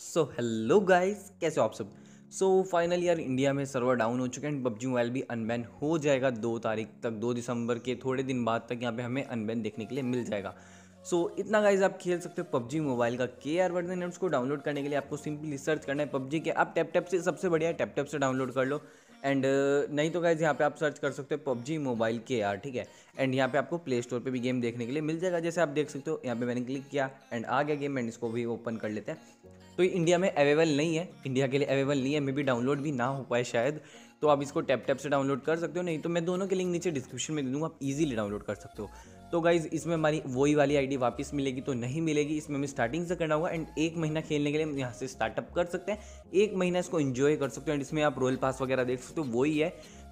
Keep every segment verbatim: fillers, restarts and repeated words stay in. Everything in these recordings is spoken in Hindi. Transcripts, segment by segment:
सो हेलो गाइस, कैसे हो आप सब। सो फाइनली यार इंडिया में सर्वर डाउन हो चुके हैं एंड पबजी मोबाइल भी अनबैन हो जाएगा दो तारीख तक, दो दिसंबर के थोड़े दिन बाद तक यहाँ पे हमें अनबैन देखने के लिए मिल जाएगा। सो so, इतना गाइस आप खेल सकते हो पबजी मोबाइल का के आर वर्जन। उसको डाउनलोड करने के लिए आपको सिंपली सर्च करना है पबजी के। आप टैपटैप से, सबसे बढ़िया टैपटैप से डाउनलोड कर लो एंड uh, नहीं तो गाइज यहाँ पे आप सर्च कर सकते हो पबजी मोबाइल के आर, ठीक है। एंड यहाँ पे आपको प्ले स्टोर पे भी गेम देखने के लिए मिल जाएगा, जैसे आप देख सकते हो। यहाँ पे मैंने क्लिक किया एंड आ गया गेम एंड इसको भी ओपन कर लेते हैं। तो इंडिया में अवेलेबल नहीं है, इंडिया के लिए अवेलेबल नहीं है, मे बी डाउनलोड भी ना हो पाए शायद। तो आप इसको टैपटैप से डाउनलोड कर सकते हो, नहीं तो मैं दोनों के लिंक नीचे डिस्क्रिप्शन में दे दूँगा, आप ईजिली डाउनलोड कर सकते हो। तो गाइज़ इसमें हमारी वही वाली आईडी वापस मिलेगी तो नहीं मिलेगी, इसमें हमें स्टार्टिंग से करना होगा एंड एक महीना खेलने के लिए हम यहाँ से स्टार्टअप कर सकते हैं, एक महीना इसको एंजॉय कर सकते हो। एंड इसमें आप रोल पास वगैरह देख सकते हो, वही है।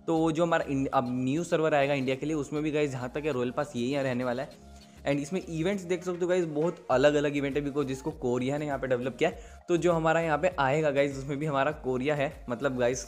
तो जो हमारा अब न्यू सर्वर आएगा इंडिया के लिए उसमें भी गाइज जहाँ तक है रोल पास यही यहाँ रहने वाला है। एंड इसमें इवेंट्स देख सकते हो गाइज, बहुत अलग अलग इवेंट है बिकॉज जिसको कोरिया ने यहाँ पे डेवलप किया है। तो जो हमारा यहाँ पे आएगा गाइज उसमें भी हमारा कोरिया है, मतलब गाइज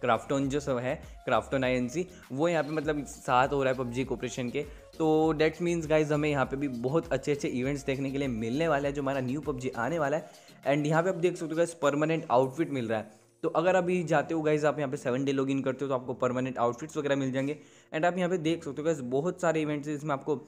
क्राफ्टोन जो सब है, क्राफ्टोन आई एन सी, वो यहाँ पे मतलब साथ हो रहा है पबजी कॉर्पोरेशन के। तो डेट मीन्स गाइज हमें यहाँ पे भी बहुत अच्छे अच्छे इवेंट्स देखने के लिए मिलने वाला है जो हमारा न्यू पबजी आने वाला है। एंड यहाँ पे आप देख सकते हो गाइज परमानेंट आउटफिट मिल रहा है। तो अगर अभी जाते हो गाइज आप यहाँ पे सेवन डे लॉग इन करते हो तो आपको परमानेंट आउटफिट्स वगैरह मिल जाएंगे। एंड आप यहाँ पे देख सकते हो गाइज बहुत सारे इवेंट्स हैं जिसमें आपको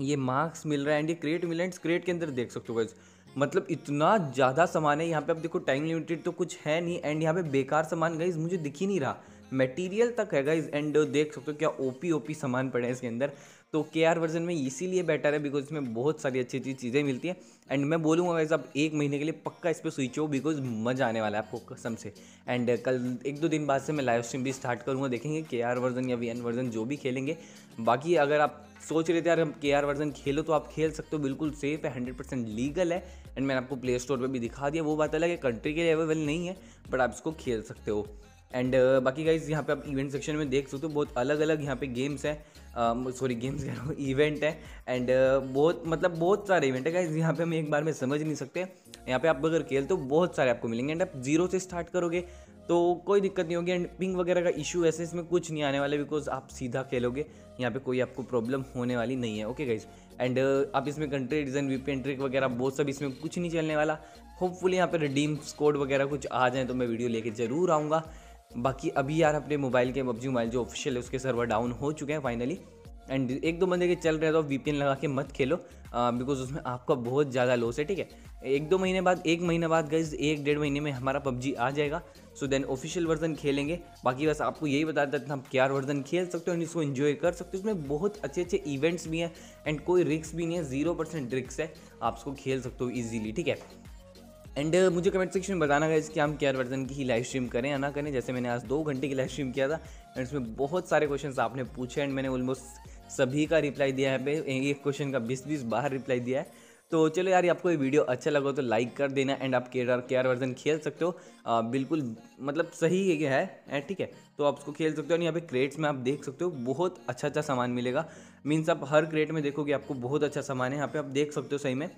ये मार्क्स मिल रहा है एंड ये क्रेट मिल रहा है। एंड क्रेट के अंदर देख सकते हो गाइज मतलब इतना ज़्यादा सामान है यहाँ पे। आप देखो टाइम लिमिटेड तो कुछ है नहीं एंड यहाँ पे बेकार सामान गाइज मुझे दिख ही नहीं रहा, मटेरियल तक है गाइज। एंड देख सकते हो क्या ओपी ओपी सामान पड़े हैं इसके अंदर। तो के आर वर्जन में इसीलिए बेटर है बिकॉज इसमें बहुत सारी अच्छी अच्छी चीज़ें मिलती है। एंड मैं बोलूँगा गाइज आप एक महीने के लिए पक्का इस पर स्विच हो बिकॉज मज़ा आने वाला है आपको कसम से। एंड कल एक दो दिन बाद से मैं लाइव स्ट्रीम भी स्टार्ट करूँगा, देखेंगे के आर वर्जन या वी एन वर्जन जो भी खेलेंगे। बाकी अगर आप सोच रहे थे यार हम के आर वर्जन खेलो तो आप खेल सकते हो, बिल्कुल सेफ है, हंड्रेड परसेंट लीगल है। एंड मैंने आपको प्ले स्टोर पर भी दिखा दिया, वो बात अलग है कंट्री के लिए अवेलेबल नहीं है बट आप इसको खेल सकते हो। एंड uh, बाकी गाइज यहाँ पे आप इवेंट सेक्शन में देख सकते हो बहुत अलग अलग यहाँ पे गेम्स हैं, सॉरी गेम्स कह रहा हूँ इवेंट है। एंड uh, बहुत मतलब बहुत सारे इवेंट है गाइज यहाँ पे, हम एक बार में समझ नहीं सकते। यहाँ पे आप अगर खेल तो बहुत सारे आपको मिलेंगे एंड आप जीरो से स्टार्ट करोगे तो कोई दिक्कत नहीं होगी। एंड पिंग वगैरह का इशू ऐसे इसमें कुछ नहीं आने वाला बिकॉज आप सीधा खेलोगे, यहाँ पे कोई आपको प्रॉब्लम होने वाली नहीं है, ओके गाइज। एंड आप इसमें कंट्री डिज़ाइन वीपीएन ट्रिक वगैरह बहुत सब इसमें कुछ नहीं चलने वाला। होपफुली यहाँ पे रिडीम स्कोड वगैरह कुछ आ जाए तो मैं वीडियो लेके ज़रूर आऊँगा। बाकी अभी यार अपने मोबाइल के पबजी मोबाइल जो ऑफिशियल है उसके सर्वर डाउन हो चुके हैं फाइनली। एंड एक दो बंदे के चल रहे तो वीपीएन लगा के मत खेलो बिकॉज उसमें आपका बहुत ज़्यादा लॉस है, ठीक है। एक दो महीने बाद, एक महीने बाद गाइज, एक डेढ़ महीने में हमारा पबजी आ जाएगा। सो देन ऑफिशियल वर्जन खेलेंगे। बाकी बस आपको यही बता देता था हम के आर वर्जन खेल सकते हो एंड इसको एंजॉय कर सकते हो। इसमें बहुत अच्छे अच्छे इवेंट्स भी हैं एंड कोई रिस्क भी नहीं है, जीरो परसेंट रिस्क है, आप इसको खेल सकते हो ईजिली, ठीक है। एंड uh, मुझे कमेंट सेक्शन में बताना गाइज कि हम के आर वर्जन की ही लाइव स्ट्रीम करें या ना करें। जैसे मैंने आज दो घंटे की लाइव स्ट्रीम किया था एंड उसमें बहुत सारे क्वेश्चंस आपने पूछे एंड मैंने ऑलमोस्ट सभी का रिप्लाई दिया है, पे एक क्वेश्चन का बीस बीस बार रिप्लाई दिया है। तो चलो यार आपको ये वीडियो अच्छा लगा तो लाइक कर देना एंड आप के आर के आर वर्जन खेल सकते हो, आ, बिल्कुल मतलब सही है, ठीक है। तो आप उसको खेल सकते हो। यहाँ पे क्रेट्स में आप देख सकते हो बहुत अच्छा अच्छा सामान मिलेगा, मीन्स आप हर क्रेट में देखोगे आपको बहुत अच्छा सामान है। यहाँ पे आप देख सकते हो सही में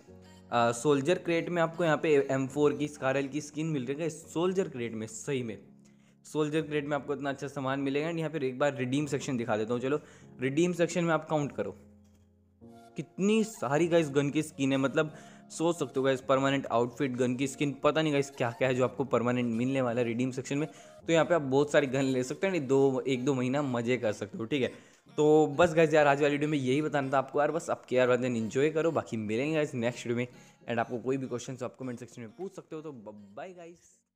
सोल्जर uh, क्रेट में आपको यहाँ पे एम फोर की स्कारल की स्किन मिल रही है सोल्जर क्रेट में, सही में सोल्जर क्रेट में आपको इतना अच्छा सामान मिलेगा। एंड यहाँ पे एक बार रिडीम सेक्शन दिखा देता हूँ, चलो रिडीम सेक्शन में आप काउंट करो कितनी सारी गाइस गन की स्किन है, मतलब सोच सकते हो गाइस परमानेंट आउटफिट, गन की स्किन, पता नहीं गाइस क्या क्या है जो आपको परमानेंट मिलने वाला है रिडीम सेक्शन में। तो यहाँ पे आप बहुत सारी गन ले सकते हैं, दो एक दो महीना मजे कर सकते हो, ठीक है। तो बस गाइस यार आज वाली वीडियो में यही बताना था आपको यार, बस आप के आर वर्जन एंजॉय करो। बाकी मिलेंगे गाइस नेक्स्ट वीडियो में एंड आपको कोई भी क्वेश्चन आप कमेंट सेक्शन में पूछ सकते हो। तो बाय गाइस।